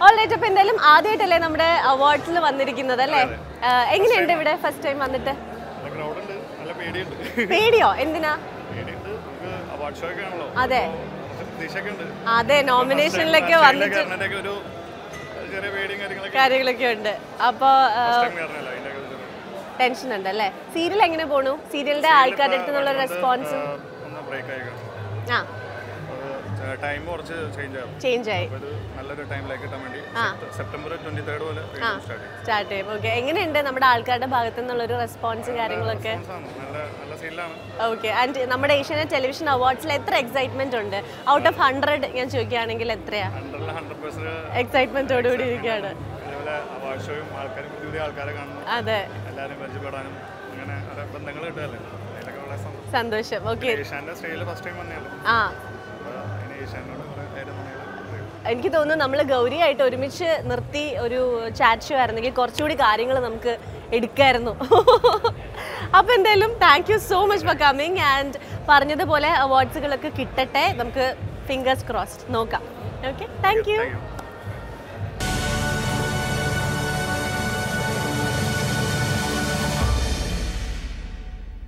All right, so the first time? Okay, and നമ്മുടെ Asianet Television Awards excitement ഉണ്ട്. Out of 100 ഞാൻ ചോദിക്കുകയാണെങ്കിൽ എത്രയാ? 100% excitement ഓടി ഇരിക്കുകയാണ്. അവാർഡ് ഷോയും ആൾക്കാരും പുതിയ ആൾക്കാരെ കാണുന്നു. അതെ. എല്ലാവരെയും പരിചയപ്പെടാനും അങ്ങനെ ബന്ധങ്ങൾ കിട്ടാനല്ലേ. അതിലൊക്കെ വളരെ സന്തോഷം. Okay. Asianet സ്റ്റേജിൽ ഫസ്റ്റ് ടൈം വന്നയാണ്. ആ. I think that we have a chat show and we have thank you so much for coming and awards. Fingers crossed. Okay, thank you.